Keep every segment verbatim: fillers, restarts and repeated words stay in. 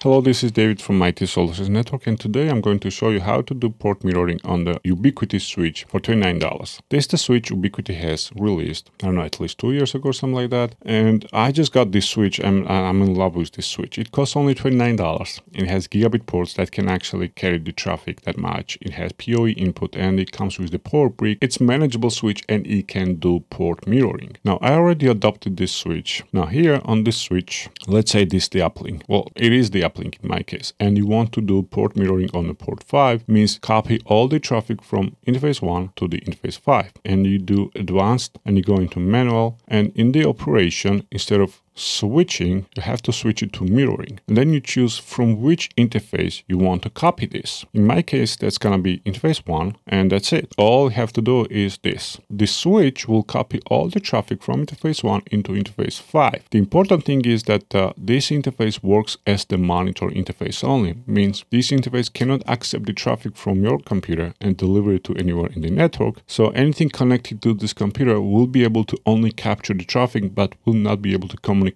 Hello, this is David from I T Solutions Network, and today I'm going to show you how to do port mirroring on the Ubiquiti switch for twenty-nine dollars. This is the switch Ubiquiti has released, I don't know, at least two years ago or something like that. And I just got this switch, I'm, I'm in love with this switch. It costs only twenty-nine dollars. It has gigabit ports that can actually carry the traffic that much. It has P O E input and it comes with the power brick. It's a manageable switch and it can do port mirroring. Now, I already adopted this switch. Now here on this switch, let's say this is the uplink. Well, it is the uplink in my case, and you want to do port mirroring on the port five, means copy all the traffic from interface one to the interface five, and you do advanced and you go into manual, and in the operation, instead of switching, you have to switch it to mirroring, and then you choose from which interface you want to copy this. In my case, that's gonna be interface one, and that's it. All you have to do is this. The switch will copy all the traffic from interface one into interface five. The important thing is that uh, this interface works as the monitor interface only, means this interface cannot accept the traffic from your computer and deliver it to anywhere in the network, so anything connected to this computer will be able to only capture the traffic but will not be able to communicate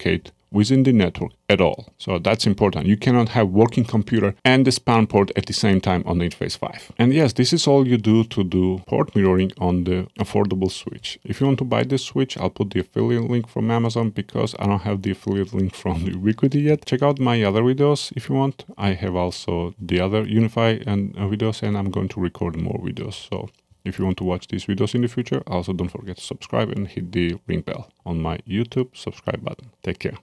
within the network at all. So that's important. You cannot have working computer and the span port at the same time on the interface five. And yes, this is all you do to do port mirroring on the affordable switch. If you want to buy this switch, I'll put the affiliate link from Amazon because I don't have the affiliate link from the Ubiquiti yet. Check out my other videos if you want. I have also the other UniFi and uh, videos, and I'm going to record more videos. So if you want to watch these videos in the future, also don't forget to subscribe and hit the ring bell on my YouTube subscribe button. Take care.